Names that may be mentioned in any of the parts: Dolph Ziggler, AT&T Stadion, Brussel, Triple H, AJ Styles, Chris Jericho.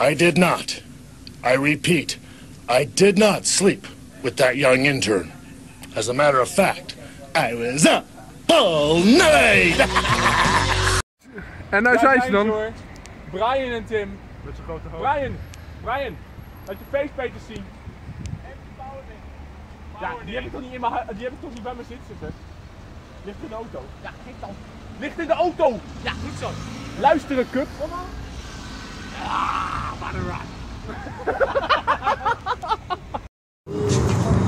I did not. I repeat, I did not sleep with that young intern. As a matter of fact, I was up all night. En nou zijn ze dan. Brian en Tim. Met zijn grote hoofd. Brian, laat je facepeters zien. En powerlifting. Ja, die heb ik toch niet in mijn, die heb ik toch niet bij me zitten, zeg. Ligt in de auto. Ja, kijk dan. Ligt in de auto. Ja, goed zo. Luisteren, cup. Kom maar. Ah, wat een raak.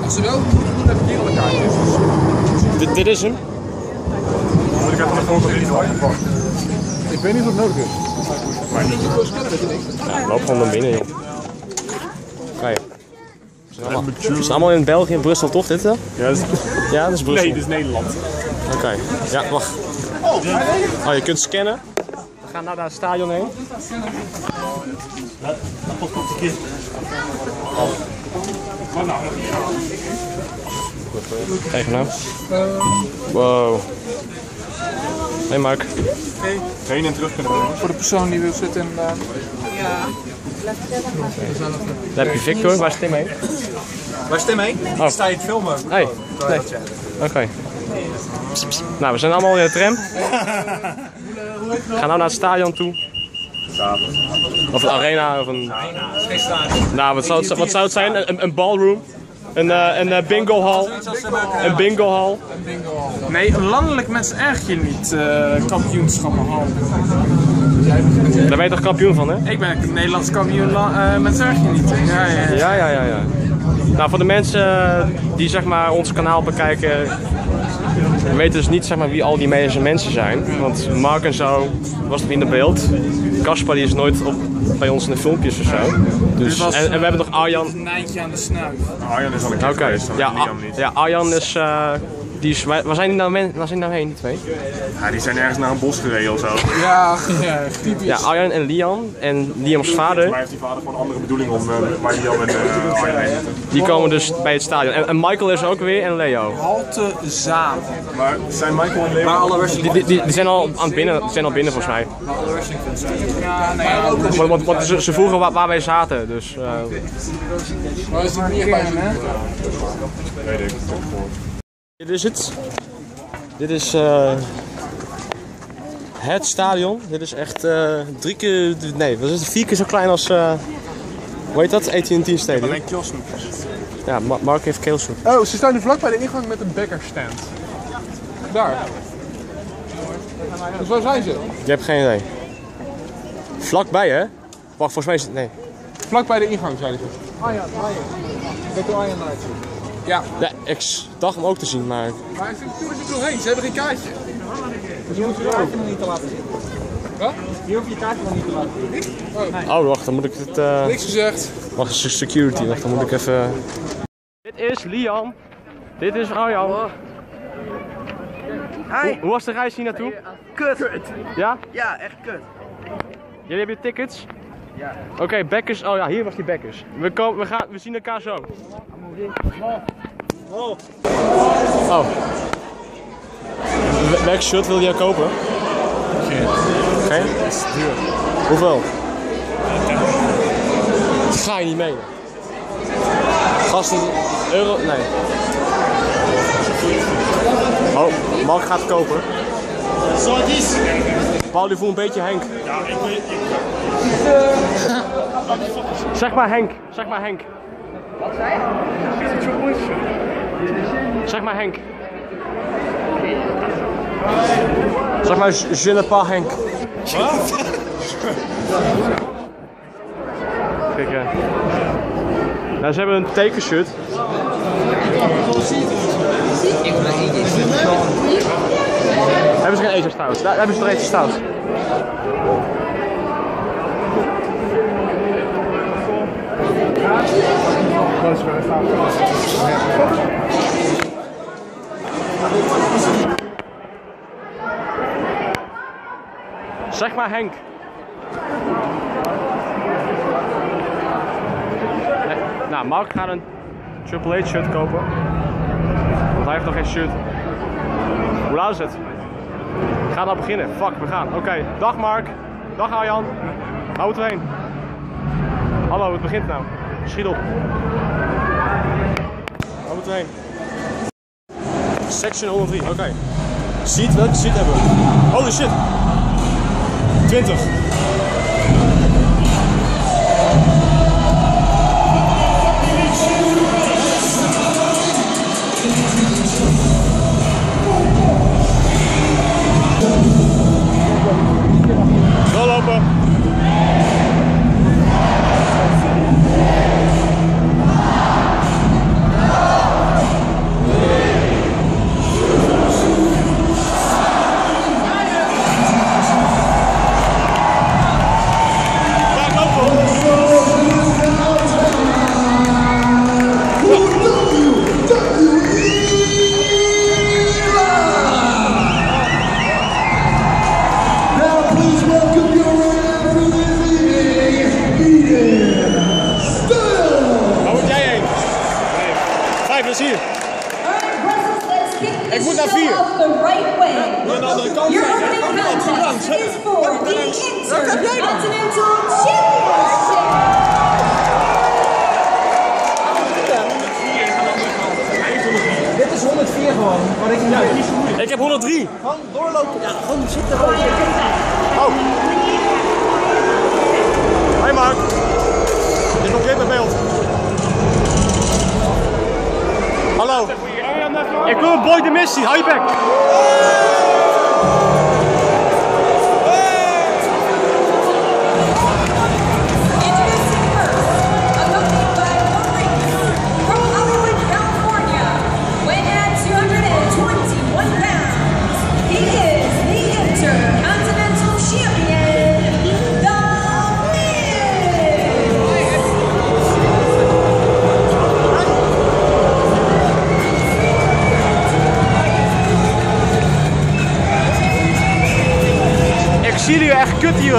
Als ze wel goed hebben hier aan elkaar. Dit is hem. Moet ik even een foto in de. Ik weet niet wat nodig is. Maar niet. Ja, loop gewoon naar binnen, joh. Kijk. Ze zijn allemaal in België en Brussel, toch? Dit dan? Ja, dat is Brussel. Nee, dit is Nederland. Oké. Okay. Ja, wacht. Oh, je kunt scannen. We gaan naar dat stadion heen. Dat komt de kist. Wat nou? Kijk nou. Wow. Hey Mark. Hey. Heen en terug kunnen we. Voor de persoon die wil zitten en ja. Daar heb je Victor, waar is Tim heen? Waar is Tim heen? Ik sta je het filmen. Hey. Nee. Oké. Nou, we zijn allemaal in de tram. We gaan nou naar het stadion toe. Of een arena of een... Nou, wat zou het zijn? Een ballroom? Een bingo hall? Een bingo hall? Nee, landelijk mensen erg je niet kampioenschappen houden. Daar ben je toch kampioen van, hè? Ik ben een Nederlands kampioen, mensen erg je niet. Ja. Nou, voor de mensen die zeg maar ons kanaal bekijken, we weten dus niet zeg maar, wie al die mensen zijn. Want Mark en zo was niet in de beeld. Caspar die is nooit bij ons in de filmpjes of zo. Dus, en we hebben nog Arjan. Een nijntje aan de snuif. Arjan is al een keer geweest, dan Arjan is... waar zijn die nou heen, die twee? Ja, die zijn ergens naar een bos gereden of zo. Ja, typisch. Ja, Arjan en Liam. En Liams vader. Maar heeft die vader gewoon een andere bedoeling om waar Liam en Arjan heen zitten. Die komen dus bij het stadion. En Michael is ook weer en Leo. Halte Zaal. Maar zijn Michael en Leo... Maar alle die zijn al binnen volgens mij. Maar alle wrestling fans zijn. Ja, nee. Want ze vroegen waar wij zaten, dus... Waar is die bier bij hem, hè? Weet ik. Dit is het. Dit is het stadion. Dit is echt 3 keer... Nee, dat is 4 keer zo klein als... hoe heet dat? AT&T Stadion. Alleen keelsnoepjes. Ja, Mark heeft keelsnoepjes. Oh, ze staan nu vlak bij de ingang met een bekkerstand. Daar. Dus waar zijn ze? Je hebt geen idee. Vlakbij, hè? Wacht, volgens mij is het... Nee. Vlak bij de ingang, zeiden ze. Arjan. Met de Arjan light. Ja, ik dacht hem ook te zien, maar... Maar hij zit natuurlijk er doorheen, ze hebben geen kaartje. Dus je hoeft je kaartje nog niet te laten zien. Wat? Je hoeft je kaartje nog niet te laten zien. Oh, wacht, dan moet ik dit... Niks gezegd. Wacht, security, wacht, dan moet ik even... Dit is Liam. Dit is Arjan. Hi. Hoe was de reis hier naartoe? Kut. Ja? Ja, echt kut. Jullie hebben je tickets? Ja. Oké, Bekkers. Oh ja, hier was die Bekkers. We zien elkaar zo. Oh. Welk shirt wil jij kopen? Geen. Geen? Dat is duur. Hoeveel? Ga je niet mee? Gasten, euro? Nee. Oh, Mark gaat het kopen. Zo, het is. Paul, die voelt een beetje Henk. Ja, ik weet het. Zeg maar Henk. Wat zei je? Zeg maar Henk. Zeg maar je ne pas Henk. Wat? Kijk, nou, ze hebben een tekenshirt. Hebben ze geen AJ Styles? Daar hebben ze toch AJ Styles. Zeg maar Henk. Nee, nou, Mark gaat een Triple H shirt kopen. Want hij heeft nog geen shirt. Hoe laat is het? Ga dan beginnen. Fuck, we gaan. Oké. Dag Mark. Dag Arjan. Hou het erheen. Hallo, het begint nou. Schiet op. Waar moeten we heen? Section 103, oké. Okay. Seat, welke seat hebben we? Holy shit! 20. Doorlopen. Ik moet naar 4. Naar de andere kant. Wat heb jij dan? Dit is 104 gewoon. Ik heb 103. Gewoon doorlopen. Ja, gewoon zitten. Oh. Hoi Mark. Dit is nog geen beeld. Hallo. Ik wil een boy de missie, hou je bek! Ik zie jullie echt kut hier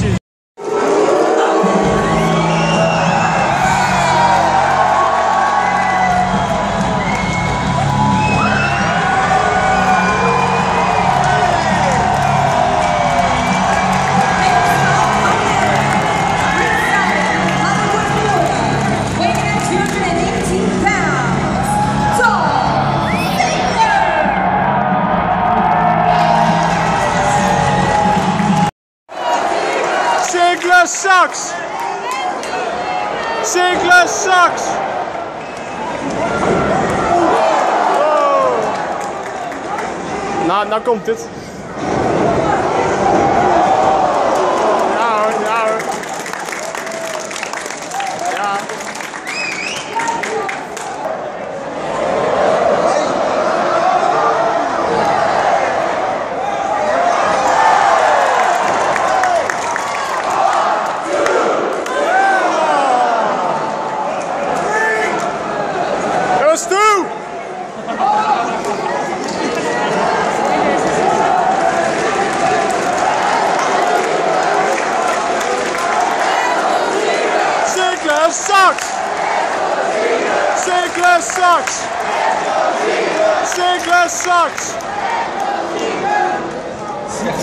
shit. Ziggler sucks! Ziggler sucks! Oh. Nou komt het. Ja hoor, ja hoor. Ja. Ziggler sucks! Ziggler sucks!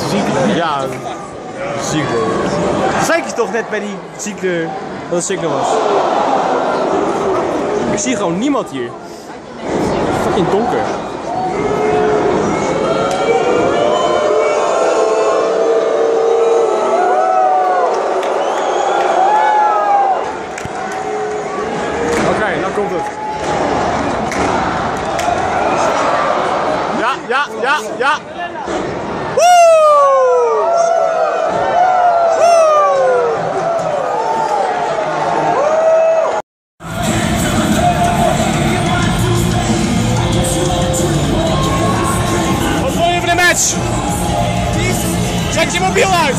Ziggler? Ja, Ziggler. Zei ik je toch net bij die Ziggler dat het Ziggler was? Ik zie gewoon niemand hier. Fucking donker. Komt het. Ja, ja, ja, ja. Woe! Wat wil je van de match? Zet je mobiel uit.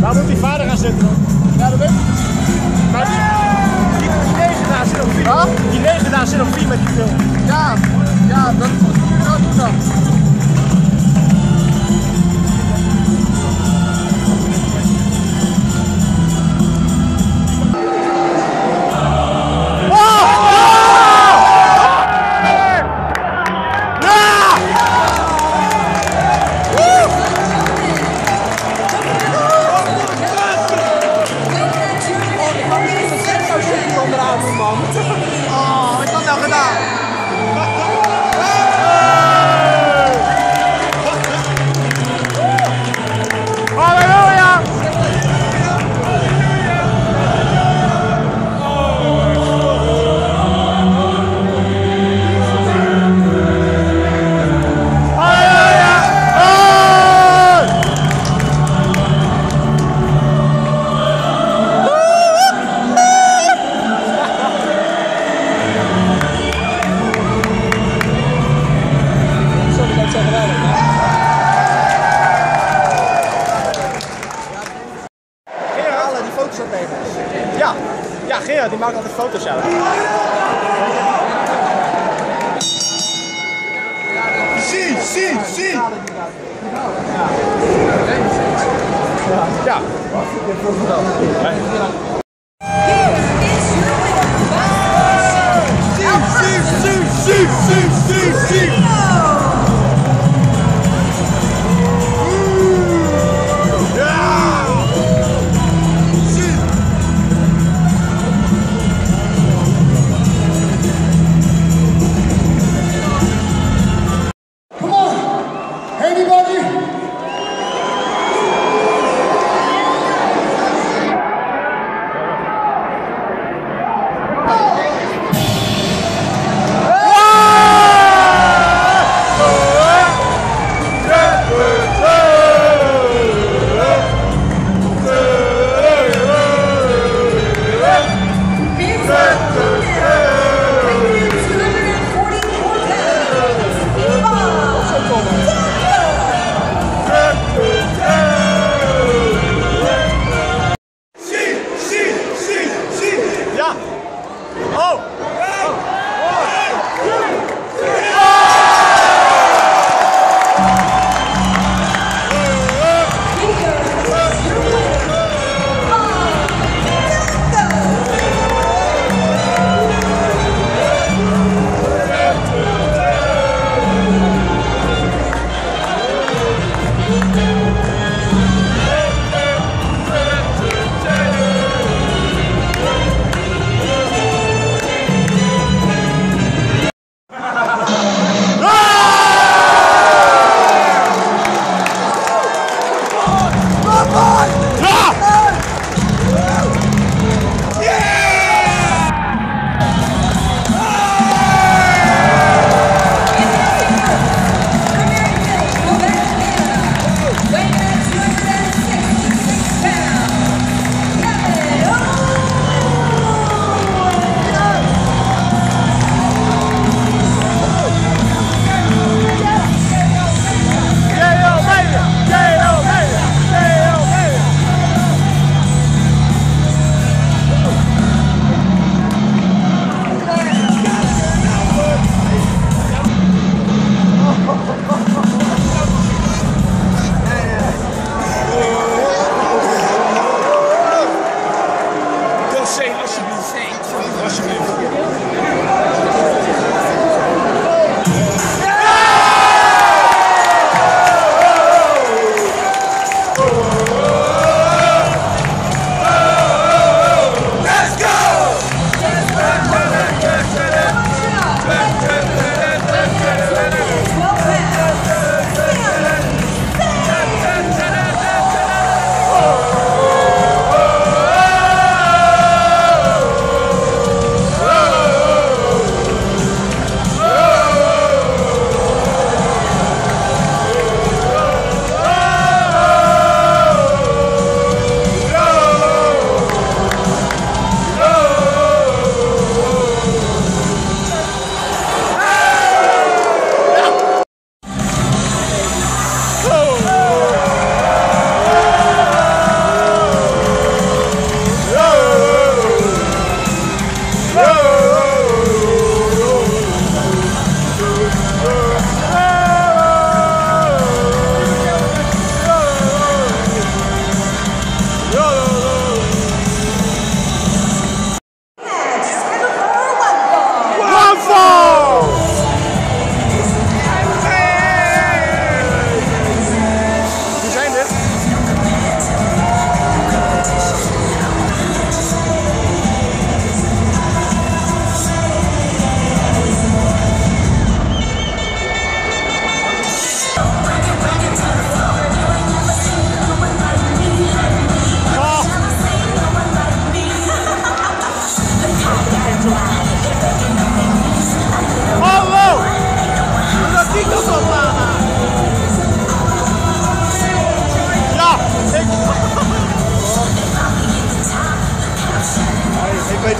Waar moet die vader gaan zitten dan? Ja, dat weet ik niet. Maar die neger daar zit op 4. Huh? Die neger daar zit op 4 met die film. Ja, ja, dat moet je nou doen dan. Oh, wat is dat nou gedaan? Halleluja! Ja, ja, Gerard die maakt altijd foto's uit. Zie! Ja. Zie!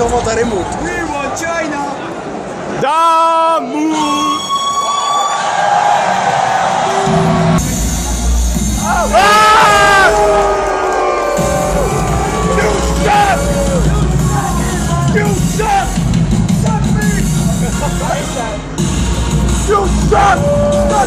weet al wat daarin moet. We want China! Daar moet! You suck! Suck me! You got Brussel!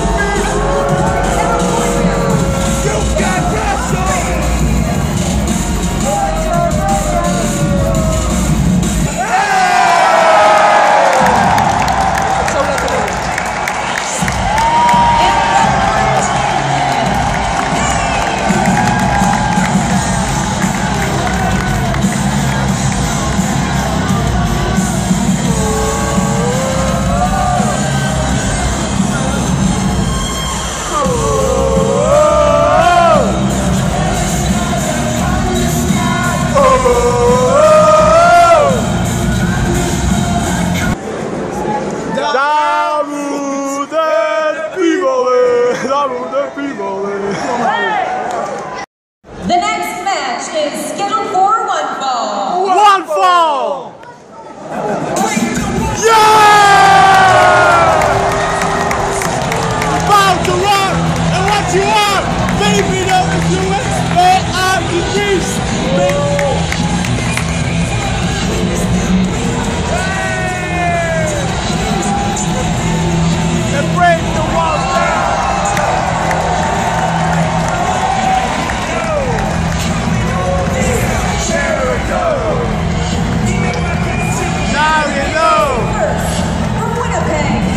The next match is scheduled for one fall. One fall! Yeah! About to rock and what you are, baby, know if you expect I'm the beast. And break the walls down.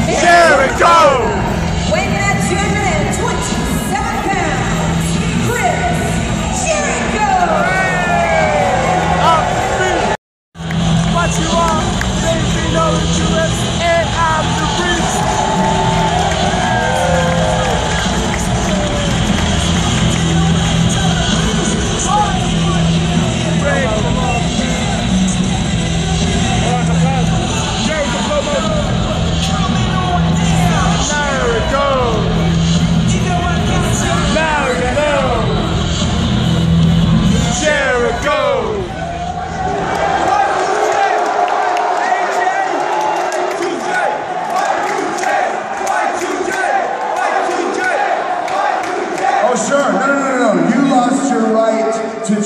Jericho! Weighing at 227 pounds, Chris Jericho! Hey! What you are, baby, know that you and I'm the beast.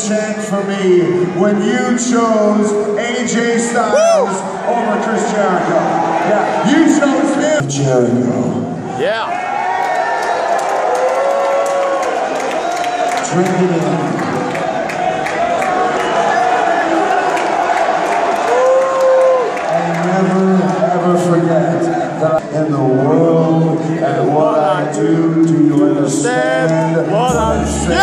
Chant for me when you chose AJ Styles over Chris Jericho. Yeah, you chose him. Jericho. Yeah. Drink it in. I never ever forget that I'm in the world and what I do. Do you understand what I say? Yeah!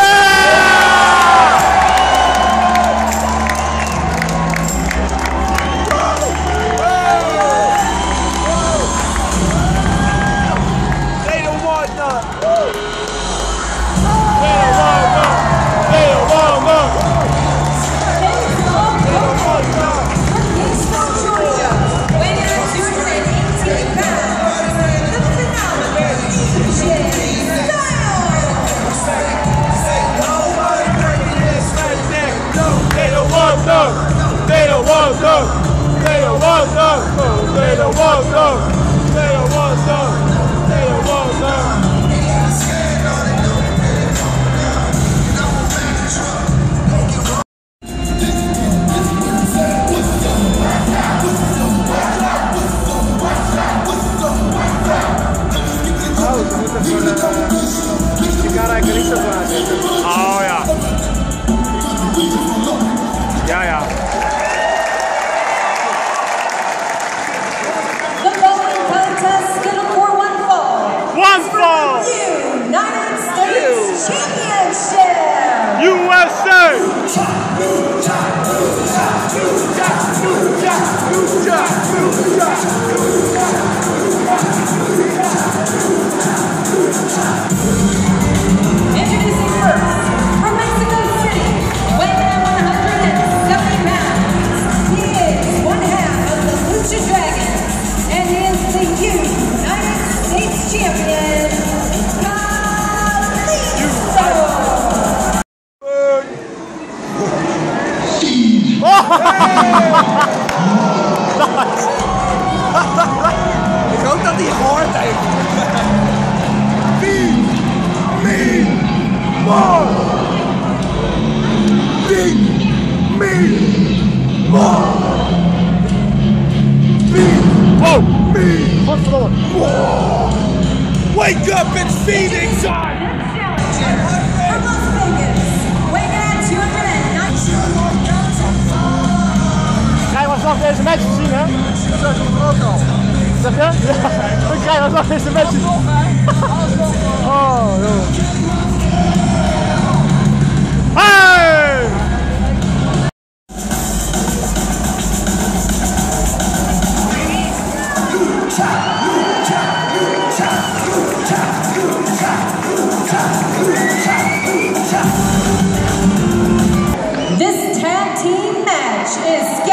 Oh! more. Feed me more. Feed me more. Wake up, it's feeding time. From Las Vegas, weighing in at 290 pounds. We krijgen nog deze match te zien, hè? Dat zijn ze er ook al. Zeg je? Ja, we krijgen nog deze match te zien. Oh, joh. Hey! This tag team match is